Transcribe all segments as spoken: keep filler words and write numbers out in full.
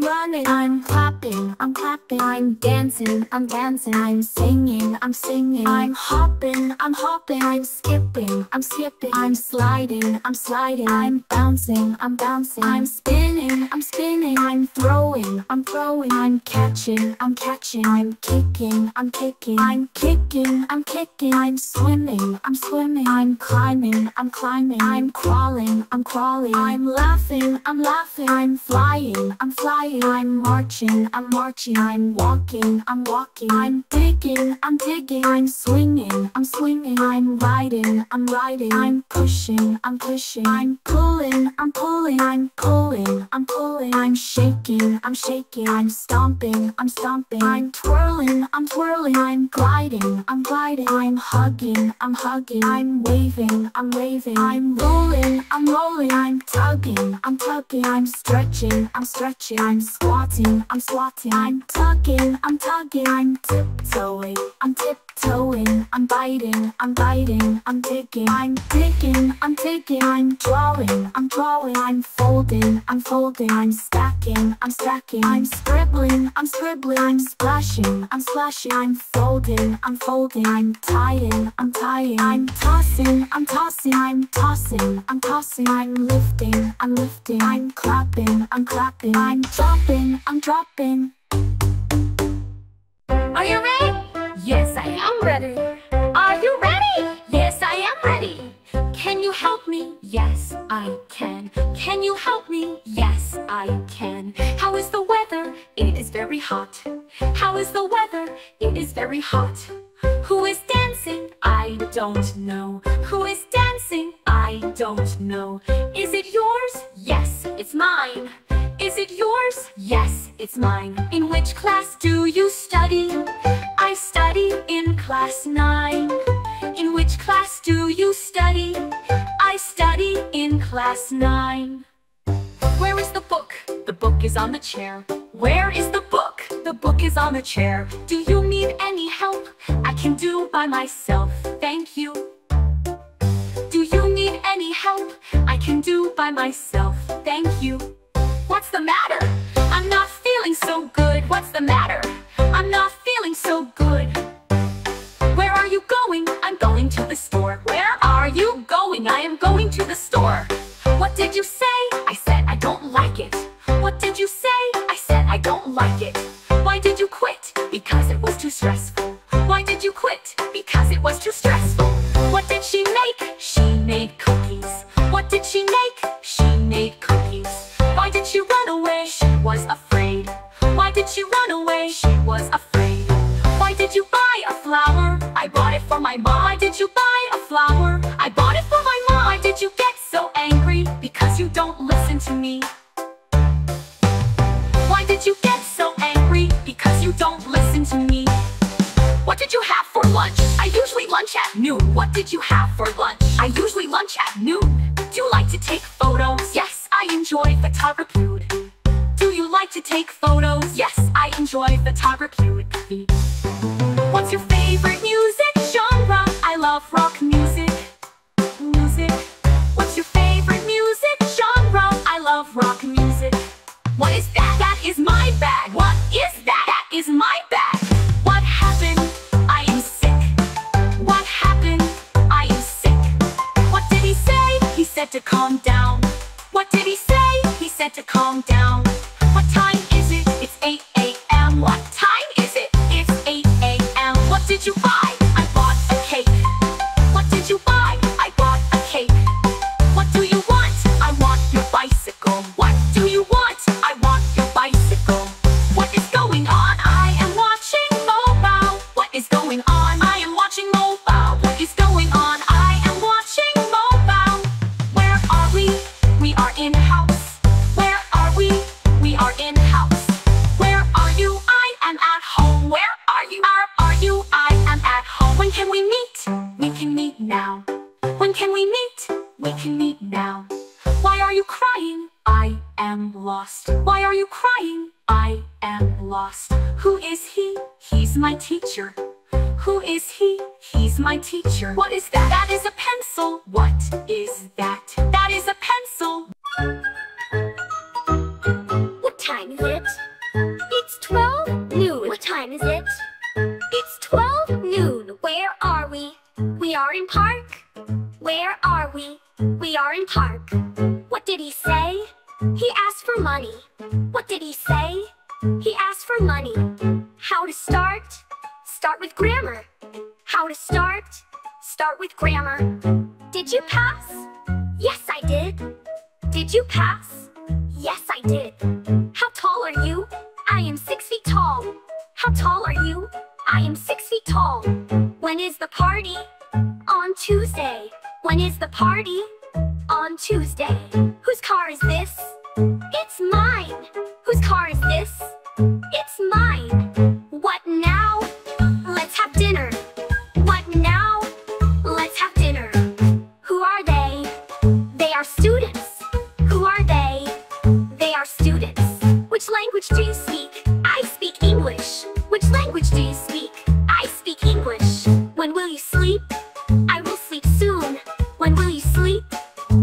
I'm running, I'm clapping, I'm clapping, I'm dancing, I'm dancing, I'm singing, I'm singing, I'm hopping, I'm hopping, I'm skipping, I'm skipping, I'm sliding, I'm sliding, I'm bouncing, I'm bouncing, I'm spinning, I'm spinning, I'm throwing, I'm throwing, I'm catching, I'm catching, I'm kicking, I'm kicking, I'm kicking, I'm kicking, I'm swimming, I'm swimming, I'm climbing, I'm climbing, I'm crawling, I'm crawling, I'm laughing, I'm laughing, I'm flying, I'm flying. I'm marching, I'm marching, I'm walking, I'm walking, I'm digging, I'm digging, I'm swinging, I'm swinging, I'm riding, I'm riding, I'm pushing, I'm pushing, I'm pulling, I'm pulling, I'm pulling, I'm pulling, I'm shaking, I'm shaking, I'm stomping, I'm stomping, I'm twirling, I'm twirling, I'm gliding, I'm gliding, I'm hugging, I'm hugging, I'm waving, I'm waving, I'm rolling, I'm rolling, I'm tugging, I'm tugging, I'm stretching, I'm stretching, I'm squatting, I'm swatting, I'm tugging, I'm tugging, I'm tiptoeing, I'm tiptoeing, I'm biting, I'm biting, I'm digging, I'm digging, I'm digging, I'm drawing, I'm drawing, I'm folding, I'm folding, I'm stacking, I'm stacking, I'm scribbling, I'm scribbling, I'm splashing, I'm splashing, I'm folding, I'm folding, I'm tying, I'm tying, I'm tossing, I'm tossing, I'm tossing, I'm tossing, I'm lifting, I'm lifting, I'm clapping, I'm clapping, I'm dropping, I'm dropping. Are you ready? Yes, I am ready. Are you ready? Yes, I am ready. Can you help me? Yes, I can. Can you help me? Yes, I can. How is the weather? It is very hot. How is the weather? It is very hot. Who is dancing? I don't know. Who is dancing? I don't know. Is it yours? Yes, it's mine. Is it yours? Yes, it's mine. In which class do you study? I study in class nine. In which class do you study? I study in class nine. Where is the book? The book is on the chair. Where is the book? The book is on the chair. Do you need any help? I can do by myself, thank you. Do you need any help? I can do by myself, thank you. What's the matter? I'm not feeling so good. What's the matter? I'm not feeling so good. Where are you going? I'm going to the store. Where are you going? I am going to the store. What did you say? I said I don't like it. What did you say? I said I don't like it. Why did you quit? Because it was too stressful. Why did you quit? Because it was too stressful. What did she make? She made cookies. What did she make? She made cookies. Why did she run away? She was afraid. Why did she run away? She was afraid. Why did you buy a flower? I bought it for my mom. Why did you buy a flower? I bought it for my mom. Why did you get so angry? Because you don't listen to me. Why did you get so angry? Because you don't listen to me. What did you have for lunch? I usually lunch at noon. What did you have for lunch? I usually lunch at noon. Do you like to take photos? Yes, I enjoy photography. Do you like to take photos? Yes, I enjoy photography. What's your favorite music genre? I love rock music. Music. What's your favorite music genre? I love rock music. What is that? That is my bag. What is that? That is my bag. What happened? I am sick. What happened? I am sick. What did he say? He said to calm down. What did he say? He said to calm down. What time is it? It's eight A M What time is it? It's eight A M What did you buy? I bought a cake. What did you buy? I bought a cake. What do you want? I want your bicycle. What do you want? I want your bicycle. What is going on? I am watching mobile. What is going on? I am watching mobile. What is going on? I am watching mobile. Where are we? We are in-house. Where are we? We are in-house. Where are you? I am at home. Where are you? Where are you? I am at home. When can we meet? We can meet now. When can we meet? We can meet now. Why are you crying? I am lost. Why are you crying? I am lost. Who is he? He's my teacher. Who is he? He's my teacher. What is that? That is a pencil. What is that? That is a pencil. What time is it? We are in park. Where are we? We are in park. What did he say? He asked for money. What did he say? He asked for money. How to start? Start with grammar. How to start? Start with grammar. Did you pass? Yes, I did. Did you pass? Yes, I did. How tall are you? I am six feet tall. How tall are you? I am six feet tall. When is the party? On Tuesday. When is the party? On Tuesday. Whose car is this? It's mine. Whose car is this? It's mine. What now? Let's have dinner. What now? Let's have dinner. Who are they? They are students. Who are they? They are students. Which language do you speak? I speak English. Which language do you speak? I speak English. When will you sleep? I will sleep soon. When will you sleep?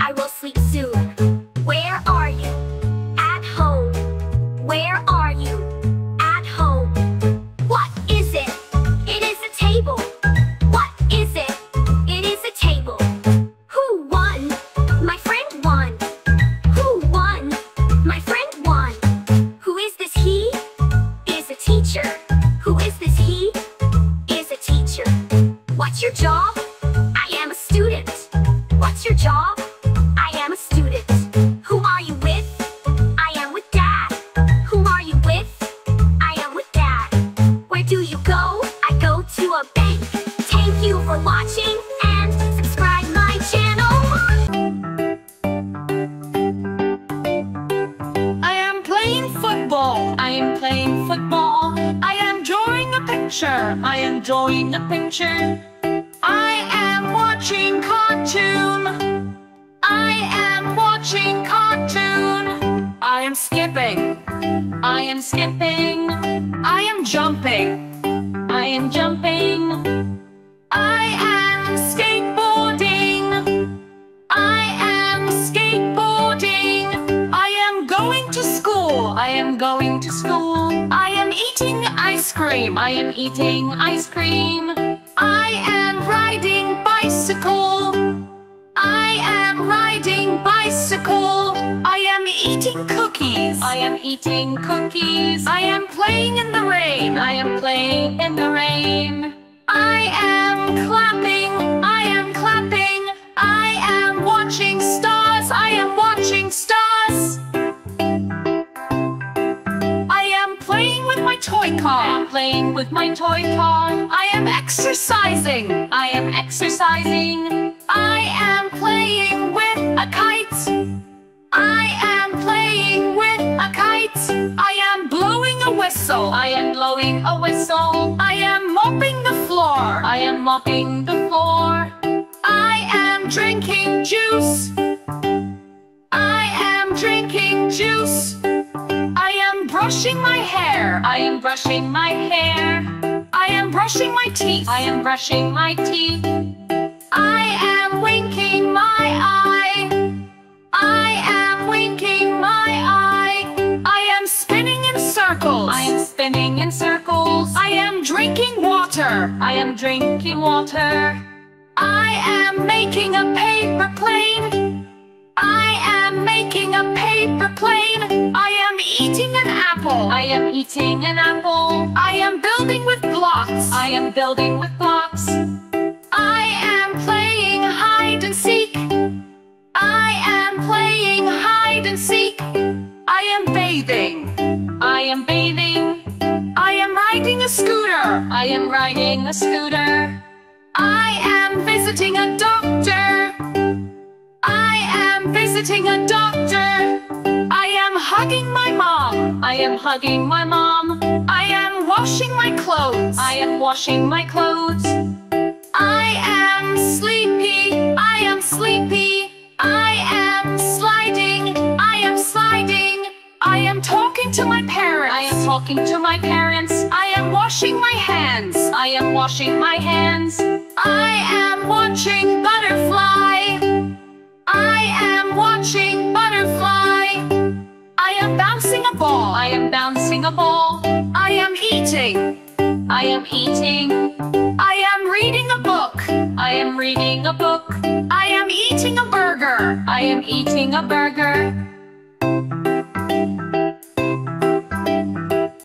I will sleep soon. Where are you? At home. Where are you? At home. What is it? It is a table. What is it? It is a table. Who won? My friend won. Who won? My friend won. Who is this he? Is a teacher. Who is this he? Is a teacher. What's your job? I am a student. What's your job? I am a student. Who are you with? I am with Dad. Who are you with? I am with Dad. Where do you go? I go to a bank. Thank you for watching and subscribe my channel. I am playing football. I am playing football. I am drawing a picture. I am drawing a picture. I am watching cartoon. I am watching cartoon. I am skipping. I am skipping. I am jumping. I am jumping. I am skateboarding. I am skateboarding. I am going to school. I am going to school. I am eating ice cream. I am eating ice cream. I am riding bicycle. I am riding bicycle. I am eating cookies. I am eating cookies. I am playing in the rain. I am playing in the rain. I am clapping. I am clapping. I am watching stars. I am watching stars. Toy car. I am playing with my toy car. I am exercising. I am exercising. I am playing with a kite. I am playing with a kite. I am blowing a whistle. I am blowing a whistle. I am mopping the floor. I am mopping the floor. I am drinking juice. I am drinking juice. I am brushing my hair. I am brushing my hair. I am brushing my teeth. I am brushing my teeth. I am winking my eye. I am winking my eye. I am spinning in circles. I am spinning in circles. I am drinking water. I am drinking water. I am making a paper plane. I am making a paper plane. I am eating an apple. I am eating an apple. I am building with blocks. I am building with blocks. I am playing hide and seek. I am playing hide and seek. I am bathing. I am bathing. I am riding a scooter. I am riding a scooter. I am visiting a doctor. I am visiting a doctor. I am hugging my mom. I am hugging my mom. I am washing my clothes. I am washing my clothes. I am sleepy. I am sleepy. I am sliding. I am sliding. I am talking to my parents. I am talking to my parents. I am washing my hands. I am washing my hands. I am watching Butterfly. I am watching Butterfly. I am bouncing a ball. I am bouncing a ball. I am eating. I am eating. I am reading a book. I I am reading a book. I am eating a burger. I am eating a burger.